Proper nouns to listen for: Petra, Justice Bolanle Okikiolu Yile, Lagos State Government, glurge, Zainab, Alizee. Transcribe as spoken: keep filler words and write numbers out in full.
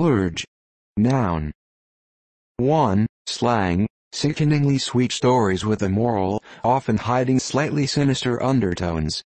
Glurge. Noun. one. Slang, sickeningly sweet stories with a moral, often hiding slightly sinister undertones.